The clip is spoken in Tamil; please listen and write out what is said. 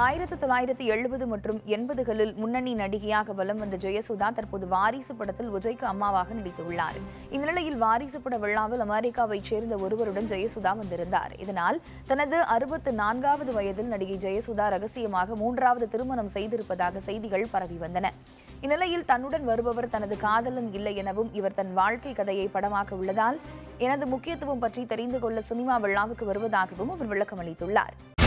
1970 மற்றும் 80களில் முன்னணி நடிகையாக வலம் வந்த ஜெயசுதா தற்போது வாரிசு படத்தில் விஜய்க்கு அம்மாவாக நடித்துள்ளார். இந்த நிலையில் வாரிசு பட விழாவில் அமெரிக்காவைச் சேர்ந்த ஒருவருடன் ஜெயசுதா வந்திருந்தார். இதனால் தனது 64வது வயதில் நடிகை ஜெயசுதா ரகசியமாக 3வது திருமணம் செய்திருப்பதாக செய்திகள் பரவி வந்தன. இந்நிலையில் தன்னுடன் வருபவர் தனது காதலன் இல்லை எனவும் இவர் தன் வாழ்க்கை கதையை படமாக்க உள்ளதால் எனது முக்கியத்துவம் பற்றி தெரிந்து கொள்ள சினிமா விழாவுக்கு வருவதாகவும் அவர் விளக்கம் அளித்துள்ளார்.